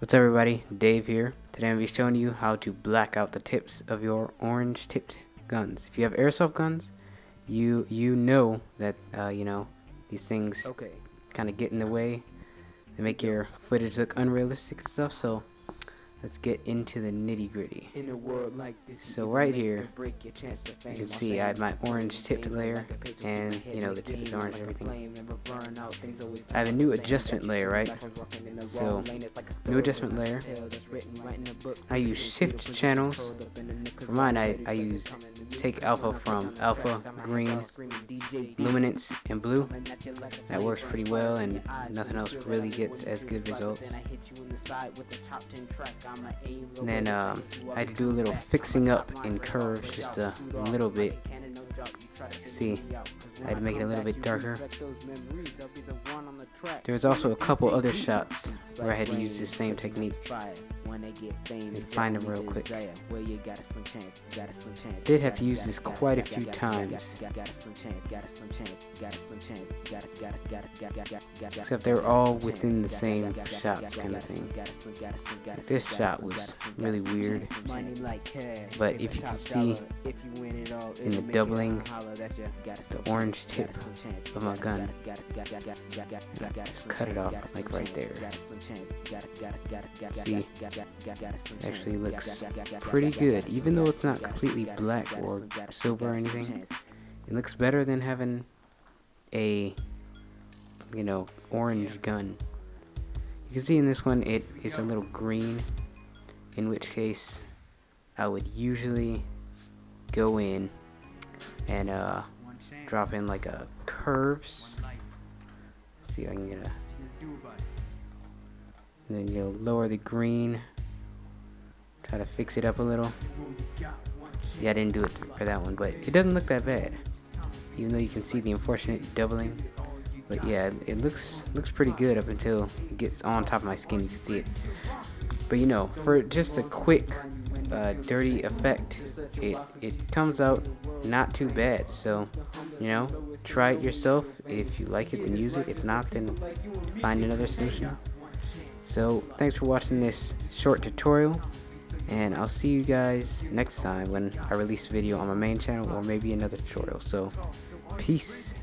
What's up everybody, Dave here. Today I'm going to be showing you how to black out the tips of your orange tipped guns. If you have airsoft guns, you know that, these things kind of get in the way. They make your footage look unrealistic and stuff, so let's get into the nitty gritty. In a world like this, so right here, you can see I have my orange tipped layer, and you know the tip is orange and everything. I have a new adjustment layer, right? So, new adjustment layer. I use shift channels. For mine, I used take alpha from alpha, green, luminance, and blue. That works pretty well, and nothing else really gets as good results. And then I had to do a little fixing up in curves, just a little bit. See, I had to make it a little bit darker. There was also a couple other shots where I had to use the same technique. And find them real quick. Did have to use this quite a few times. Except they're all within the same shots kind of thing. This shot was really weird. But if you can see in the doubling the orange tip of my gun, just cut it off like right there. See? Actually looks pretty good, even though it's not completely black or silver or anything. It looks better than having a, orange gun. You can see in this one it is a little green, in which case I would usually go in and drop in like a curves. Let's see if I can get a... And then you'll lower the green, try to fix it up a little. Yeah, I didn't do it for that one, but it doesn't look that bad, even though you can see the unfortunate doubling. But yeah, it looks pretty good up until it gets on top of my skin. You can see it. But for just a quick dirty effect, it comes out not too bad. So try it yourself. If you like it, then use it. If not, then find another solution. So, thanks for watching this short tutorial, and I'll see you guys next time when I release a video on my main channel or maybe another tutorial. So, peace.